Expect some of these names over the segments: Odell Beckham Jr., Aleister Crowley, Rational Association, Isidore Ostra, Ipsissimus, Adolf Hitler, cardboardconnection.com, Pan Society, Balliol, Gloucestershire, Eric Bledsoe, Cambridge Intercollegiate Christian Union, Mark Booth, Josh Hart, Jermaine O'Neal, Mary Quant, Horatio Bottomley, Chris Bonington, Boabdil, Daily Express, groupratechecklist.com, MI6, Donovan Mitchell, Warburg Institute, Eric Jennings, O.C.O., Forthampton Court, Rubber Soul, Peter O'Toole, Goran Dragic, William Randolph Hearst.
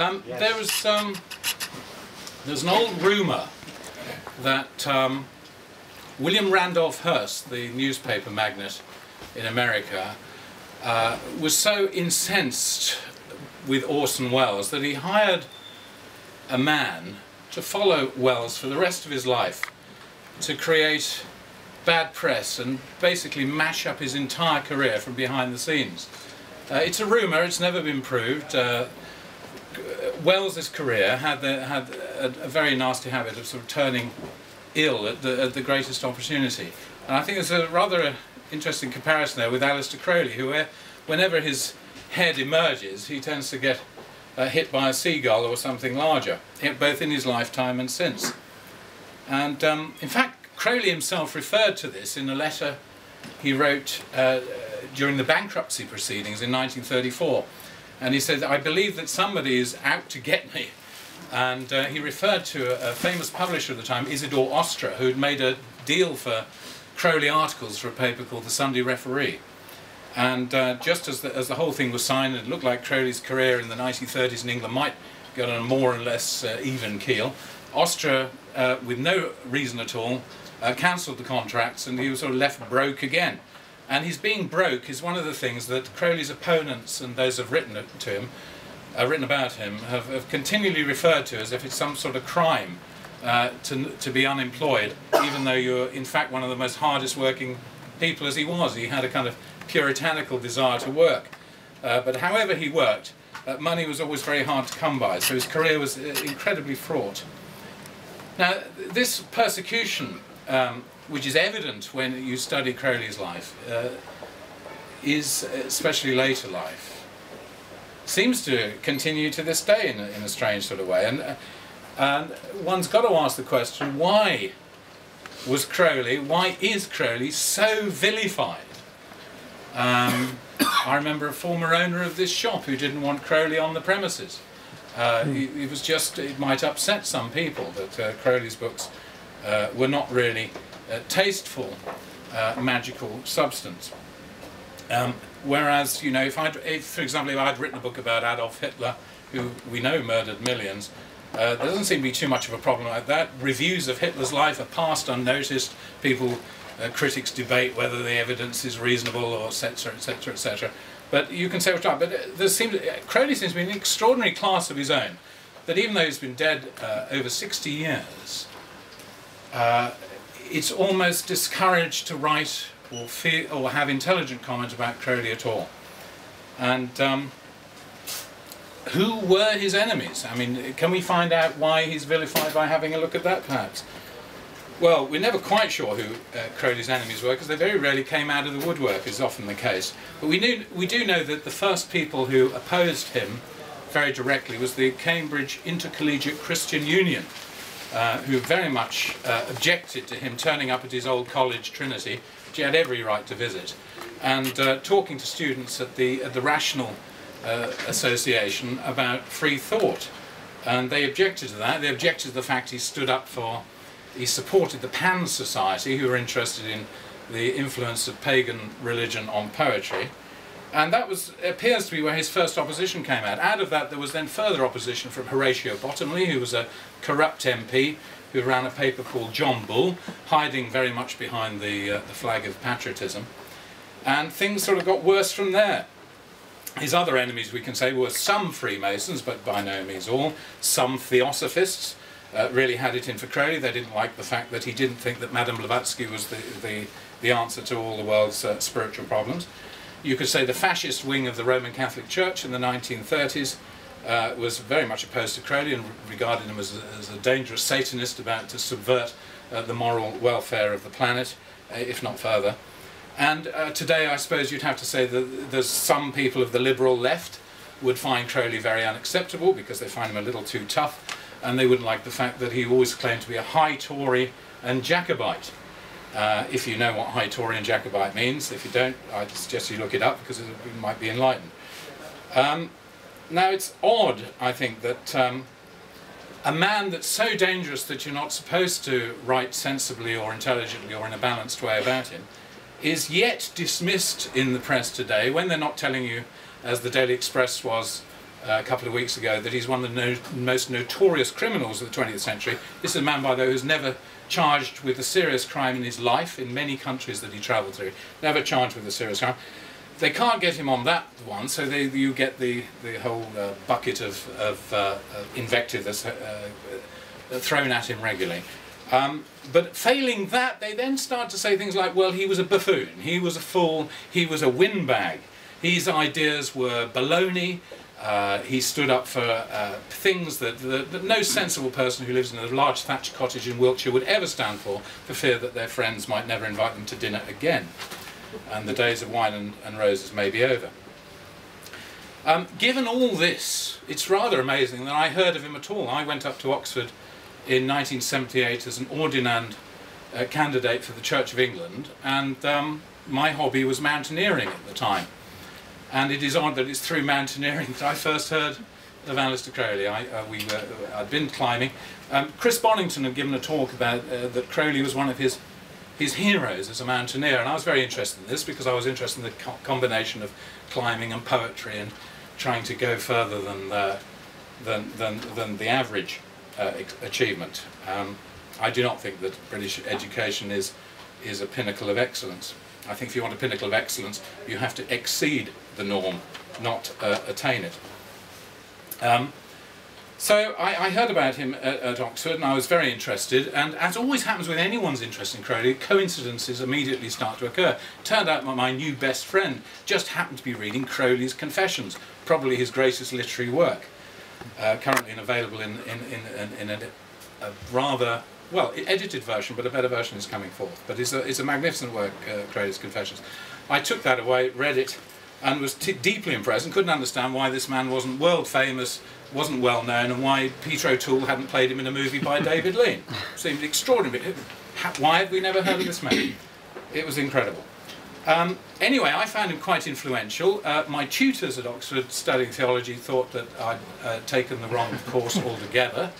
Yes. There's an old rumour that William Randolph Hearst, the newspaper magnate in America, was so incensed with Orson Welles that he hired a man to follow Welles for the rest of his life to create bad press and basically mash up his entire career from behind the scenes. It's a rumour, it's never been proved. Wells's career had a very nasty habit of sort of turning ill at the greatest opportunity. And I think there's a rather interesting comparison there with Aleister Crowley, who whenever his head emerges, he tends to get hit by a seagull or something larger, both in his lifetime and since. And in fact, Crowley himself referred to this in a letter he wrote during the bankruptcy proceedings in 1934. And he said, "I believe that somebody is out to get me." And he referred to a famous publisher at the time, Isidore Ostra, who had made a deal for Crowley articles for a paper called The Sunday Referee. And just as the whole thing was signed, it looked like Crowley's career in the 1930s in England might go on a more or less even keel. Ostra, with no reason at all, cancelled the contracts, and he was sort of left broke again. And his being broke is one of the things that Crowley's opponents and those who have written about him, have continually referred to as if it's some sort of crime to be unemployed, even though you're in fact one of the most hardest working people as he was. He had a kind of puritanical desire to work. But however he worked, money was always very hard to come by, so his career was incredibly fraught. Now, this persecution, which is evident when you study Crowley's life, is, especially later life, seems to continue to this day in a strange sort of way. And one's got to ask the question, why is Crowley so vilified? I remember a former owner of this shop who didn't want Crowley on the premises. It was just, it might upset some people that Crowley's books were not really tasteful, magical substance. Whereas, you know, if for example, if I'd written a book about Adolf Hitler, who we know murdered millions, there doesn't seem to be too much of a problem like that. Reviews of Hitler's life are passed unnoticed. People, critics debate whether the evidence is reasonable, or etc., etc., etc. But you can say what you like. But Crowley seems to be an extraordinary class of his own, that even though he's been dead over 60 years, it's almost discouraged to write or have intelligent comment about Crowley at all. And who were his enemies? I mean, can we find out why he's vilified by having a look at that, perhaps? Well, we're never quite sure who Crowley's enemies were, because they very rarely came out of the woodwork, is often the case. But we do know that the first people who opposed him very directly was the Cambridge Intercollegiate Christian Union, who very much objected to him turning up at his old college, Trinity, which he had every right to visit, and talking to students at the Rational Association about free thought. And they objected to that. They objected to the fact he supported the Pan Society, who were interested in the influence of pagan religion on poetry. And that appears to be where his first opposition came out. Out of that, there was then further opposition from Horatio Bottomley, who was a corrupt MP, who ran a paper called John Bull, hiding very much behind the flag of patriotism. And things sort of got worse from there. His other enemies, we can say, were some Freemasons, but by no means all. Some Theosophists really had it in for Crowley. They didn't like the fact that he didn't think that Madame Blavatsky was the answer to all the world's spiritual problems. You could say the fascist wing of the Roman Catholic Church in the 1930s was very much opposed to Crowley and regarded him as a dangerous Satanist about to subvert the moral welfare of the planet, if not further. And today, I suppose you'd have to say that there's some people of the liberal left would find Crowley very unacceptable because they find him a little too tough, and they wouldn't like the fact that he always claimed to be a high Tory and Jacobite. If you know what high Tory and Jacobite means. If you don't, I suggest you look it up, because you might be enlightened. Now, it's odd, I think, that a man that's so dangerous that you're not supposed to write sensibly or intelligently or in a balanced way about him is yet dismissed in the press today, when they're not telling you, as the Daily Express was a couple of weeks ago that he's one of the most notorious criminals of the 20th century. This is a man, by the way, who's never charged with a serious crime in his life in many countries that he travelled through. Never charged with a serious crime. They can't get him on that one, so you get the whole bucket of invective that's thrown at him regularly. But failing that, they then start to say things like, well, he was a buffoon, he was a fool, he was a windbag, his ideas were baloney, he stood up for things that no sensible person who lives in a large thatched cottage in Wiltshire would ever stand for fear that their friends might never invite them to dinner again, and the days of wine and roses may be over. Given all this, it's rather amazing that I heard of him at all. I went up to Oxford in 1978 as an ordinand candidate for the Church of England, and my hobby was mountaineering at the time, and it is odd that it's through mountaineering that I first heard of Aleister Crowley. I'd been climbing. Chris Bonington had given a talk about that Crowley was one of his heroes as a mountaineer, and I was very interested in this because I was interested in the combination of climbing and poetry and trying to go further than the average achievement. I do not think that British education is a pinnacle of excellence. I think if you want a pinnacle of excellence, you have to exceed the norm, not attain it. So I heard about him at Oxford, and I was very interested, and as always happens with anyone's interest in Crowley, coincidences immediately start to occur. It turned out my new best friend just happened to be reading Crowley's Confessions, probably his greatest literary work. Currently available in a rather, well, edited version, but a better version is coming forth. But it's a magnificent work, Crowley's Confessions. I took that away, read it, and was deeply impressed, and couldn't understand why this man wasn't world famous, wasn't well known, and why Peter O'Toole hadn't played him in a movie by David Lean. Seemed extraordinary. Why had we never heard of this man? It was incredible. Anyway, I found him quite influential. My tutors at Oxford studying theology thought that I'd taken the wrong course altogether.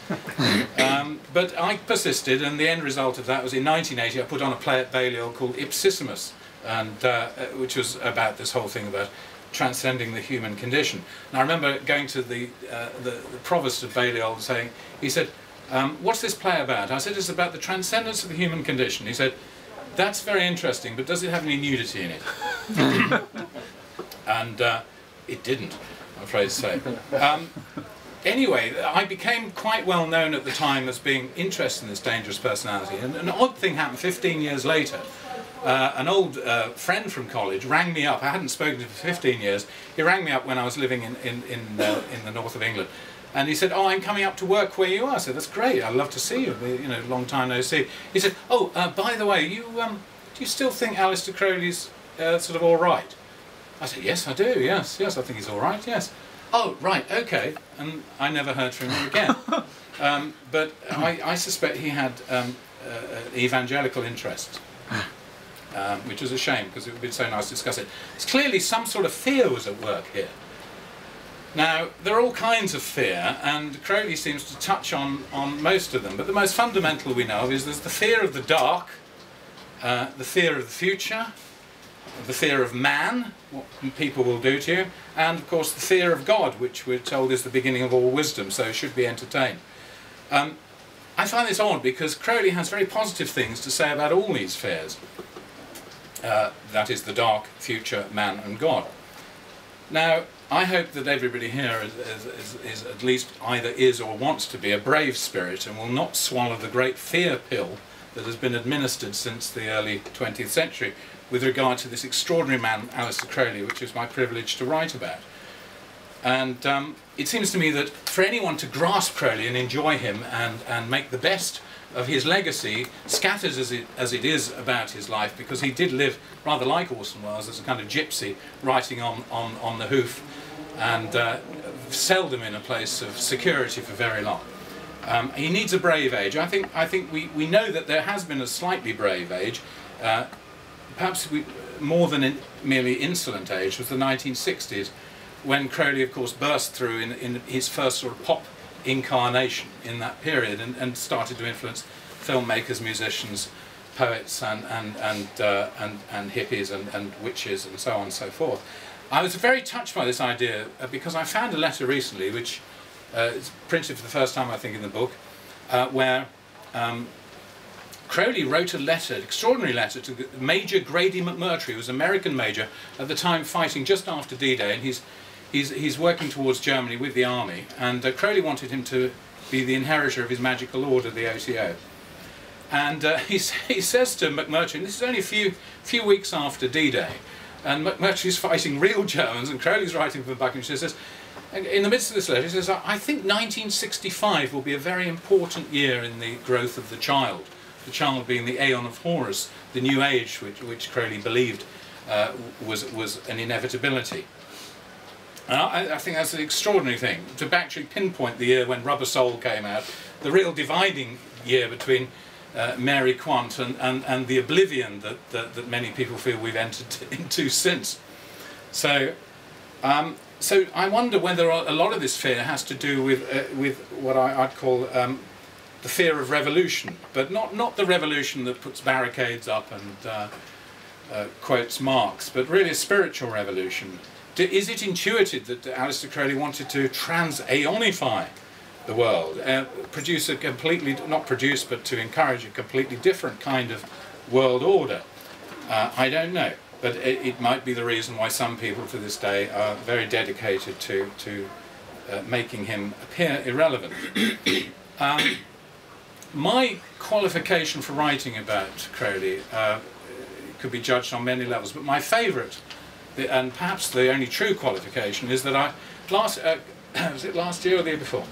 But I persisted, and the end result of that was in 1980 I put on a play at Balliol called Ipsissimus, and, which was about this whole thing about transcending the human condition. And I remember going to the provost of Balliol and saying, he said, what's this play about? I said, it's about the transcendence of the human condition. He said, that's very interesting, but does it have any nudity in it? And it didn't, I'm afraid to say. Anyway, I became quite well known at the time as being interested in this dangerous personality. And an odd thing happened 15 years later. An old friend from college rang me up. I hadn't spoken to him for 15 years. He rang me up when I was living in the north of England. And he said, oh, I'm coming up to work where you are. I said, that's great, I'd love to see you, you know, long time no see. He said, oh, by the way, do you still think Aleister Crowley's sort of all right? I said, yes, I do, yes, yes, I think he's all right, yes. Oh, right, okay, and I never heard from him again. But I suspect he had evangelical interests, which is a shame, because it would be so nice to discuss it. It's clearly some sort of fear was at work here. Now, there are all kinds of fear, and Crowley seems to touch on most of them, but the most fundamental we know of is there's the fear of the dark, the fear of the future, the fear of man, what people will do to you, and of course the fear of God, which we're told is the beginning of all wisdom, so should be entertained. I find this odd because Crowley has very positive things to say about all these fears, that is the dark, future, man and God. Now, I hope that everybody here is at least either is or wants to be a brave spirit and will not swallow the great fear pill that has been administered since the early 20th century with regard to this extraordinary man, Aleister Crowley, which is my privilege to write about. And it seems to me that for anyone to grasp Crowley and enjoy him and make the best of his legacy, scattered as it is about his life, because he did live rather like Orson Welles as a kind of gypsy, writing on the hoof, and seldom in a place of security for very long. He needs a brave age. I think we know that there has been a slightly brave age, perhaps more than merely insolent age, was the 1960s, when Crowley, of course, burst through in his first sort of pop incarnation in that period, and started to influence filmmakers, musicians, poets, and hippies, and witches, and so on and so forth. I was very touched by this idea because I found a letter recently, which is printed for the first time, I think, in the book, where Crowley wrote a letter, an extraordinary letter, to Major Grady McMurtry, who was an American major at the time fighting just after D-Day, and he's working towards Germany with the army, and Crowley wanted him to be the inheritor of his magical order, the O.C.O. And he says to McMurtry, and this is only a few weeks after D-Day, and McMurtry's fighting real Germans, and Crowley's writing from Buckinghamshire, says, in the midst of this letter, he says, I think 1965 will be a very important year in the growth of the child being the Aeon of Horus, the New Age, which Crowley believed was an inevitability. And I think that's an extraordinary thing, to actually pinpoint the year when Rubber Soul came out, the real dividing year between Mary Quant and the oblivion that many people feel we've entered into since. So, so I wonder whether a lot of this fear has to do with what I'd call the fear of revolution, but not the revolution that puts barricades up and quotes Marx, but really a spiritual revolution. Is it intuited that Aleister Crowley wanted to trans-aeonify the world, produce a completely, not produce, but to encourage a completely different kind of world order? I don't know, but it might be the reason why some people to this day are very dedicated to making him appear irrelevant. My qualification for writing about Crowley could be judged on many levels, but my favourite, and perhaps the only true qualification, is that I was it last year or the year before?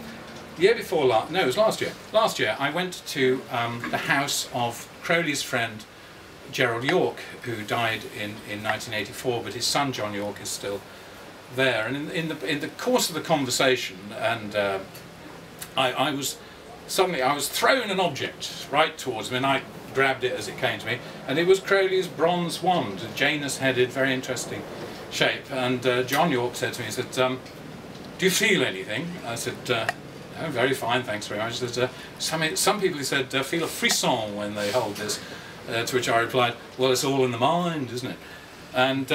The year before last, no, it was last year. Last year I went to the house of Crowley's friend Gerald York, who died in 1984, but his son John York is still there. And in the course of the conversation, and I was suddenly thrown an object right towards me, and I grabbed it as it came to me, and it was Crowley's bronze wand, a Janus-headed, very interesting shape. And John York said to me, he said, do you feel anything? I said, no, very fine, thanks very much. He said, some people, he said, feel a frisson when they hold this, to which I replied, well, it's all in the mind, isn't it? And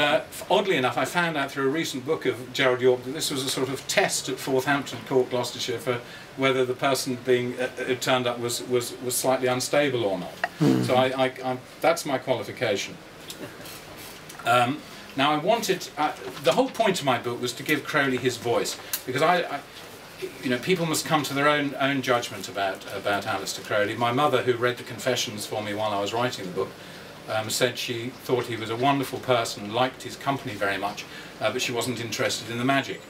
oddly enough, I found out through a recent book of Gerald York that this was a sort of test at Forthampton Court, Gloucestershire, for whether the person being it turned up was slightly unstable or not. So I that's my qualification. Now I wanted, the whole point of my book was to give Crowley his voice, because I you know, people must come to their own judgment about Aleister Crowley. My mother, who read the confessions for me while I was writing the book, said she thought he was a wonderful person, liked his company very much, but she wasn't interested in the magic.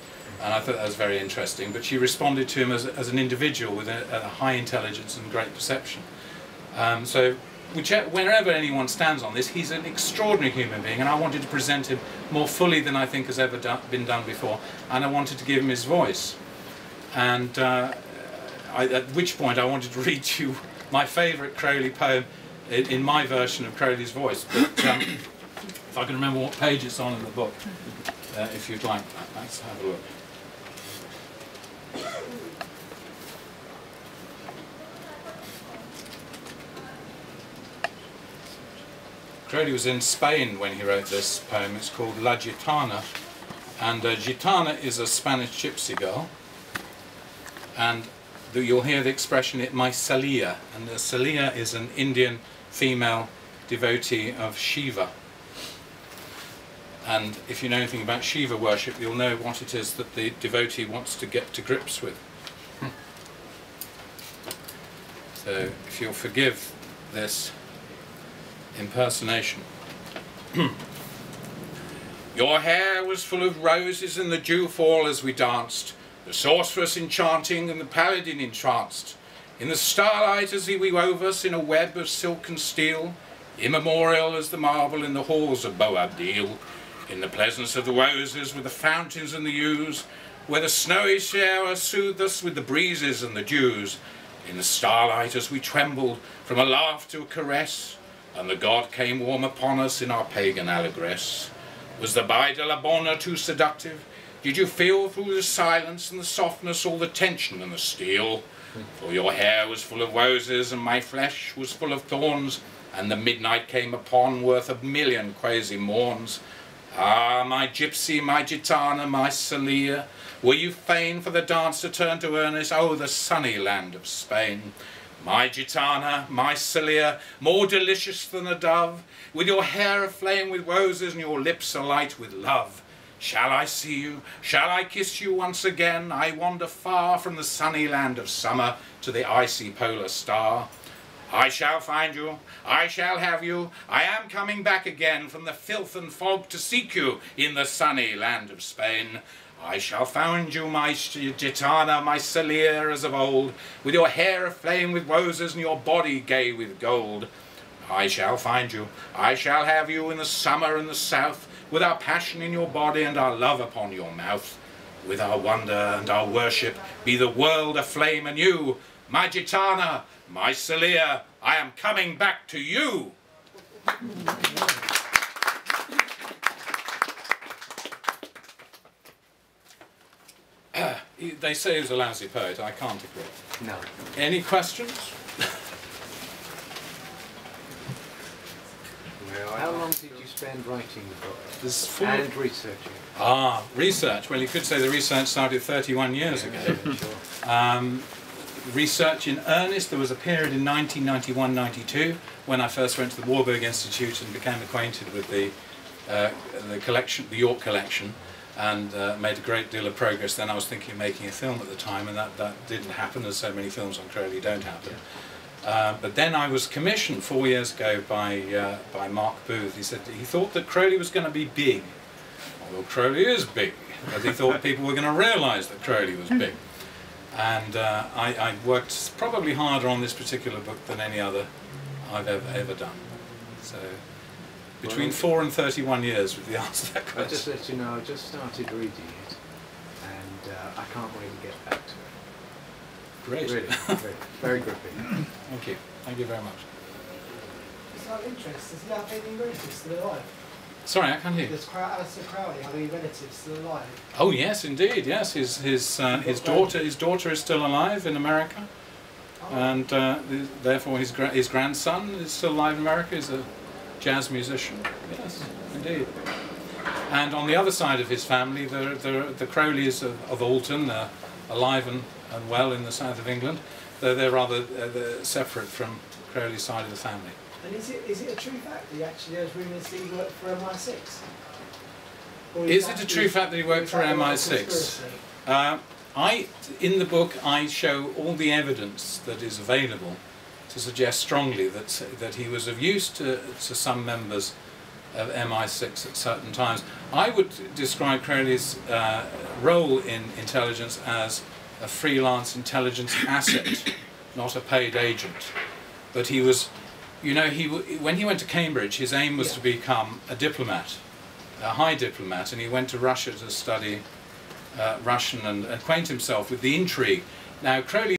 And I thought that was very interesting. But she responded to him as an individual with a high intelligence and great perception. So wherever anyone stands on this, he's an extraordinary human being, and I wanted to present him more fully than I think has ever been done before. And I wanted to give him his voice. And at which point I wanted to read you my favourite Crowley poem, in my version of Crowley's voice, but if I can remember what page it's on in the book, if you'd like that, let's have a look. Crowley was in Spain when he wrote this poem. It's called La Gitana, and Gitana is a Spanish gypsy girl, and you'll hear the expression, it my Salia, and the Salia is an Indian female devotee of Shiva. And if you know anything about Shiva worship, you'll know what it is that the devotee wants to get to grips with. So if you'll forgive this impersonation. Your hair was full of roses in the dewfall as we danced, the sorceress enchanting and the paladin entranced. In the starlight as he wove us in a web of silk and steel, immemorial as the marble in the halls of Boabdil, in the pleasance of the roses with the fountains and the yews, where the snowy Sierra soothed us with the breezes and the dews, in the starlight as we trembled from a laugh to a caress, and the god came warm upon us in our pagan allegress. Was the bridal abona too seductive? Did you feel through the silence and the softness all the tension and the steel? For your hair was full of roses and my flesh was full of thorns, and the midnight came upon worth a million crazy morns. Ah, my gypsy, my gitana, my Celia, were you fain for the dance to turn to earnest? Oh, the sunny land of Spain. My gitana, my Celia, more delicious than a dove, with your hair aflame with roses and your lips alight with love. Shall I see you? Shall I kiss you once again? I wander far from the sunny land of summer to the icy polar star. I shall find you, I shall have you, I am coming back again from the filth and fog to seek you in the sunny land of Spain. I shall find you, my gitana, my Celia, as of old, with your hair aflame with roses and your body gay with gold. I shall find you, I shall have you in the summer and the south, with our passion in your body and our love upon your mouth. With our wonder and our worship, be the world aflame anew. My gitana, my Celia, I am coming back to you. They say he was a lousy poet. I can't agree. No. Any questions? How long did you spend writing the book and researching? Ah, research. Well, you could say the research started 31 years ago. Sure. Research in earnest, there was a period in 1991-92 when I first went to the Warburg Institute and became acquainted with the collection, the York collection, and made a great deal of progress. Then I was thinking of making a film at the time, and that didn't happen, as so many films on Crowley don't happen. Yeah. But then I was commissioned 4 years ago by Mark Booth. He said he thought that Crowley was going to be big. Although Crowley is big, but he thought people were going to realise that Crowley was big. And I worked probably harder on this particular book than any other I've ever done. So between 4 and 31 years would be the answer to that question. I'll just let you know, I just started reading it, and I can't wait to get back to it. Great. Really, very gripping. Thank you. Thank you very much. It's out of interest, there's now any relatives still alive? Sorry, I can't hear. Does Aleister Crowley have any relatives still alive? Oh yes, indeed. Yes, his daughter is still alive in America, oh. And therefore his grandson is still alive in America. He's a jazz musician. Yes, indeed. And on the other side of his family, the Crowleys of Alton are alive and well in the south of England, though they're rather separate from Crowley's side of the family. And is it a true fact that he actually has rumours that he worked for MI6? Is it a true fact that he worked for MI6? In the book, I show all the evidence that is available to suggest strongly that he was of use to some members of MI6 at certain times. I would describe Crowley's role in intelligence as a freelance intelligence asset, not a paid agent. But he was... You know, when he went to Cambridge, his aim was to become a diplomat, a high diplomat, and he went to Russia to study Russian and acquaint himself with the intrigue. Now, Crowley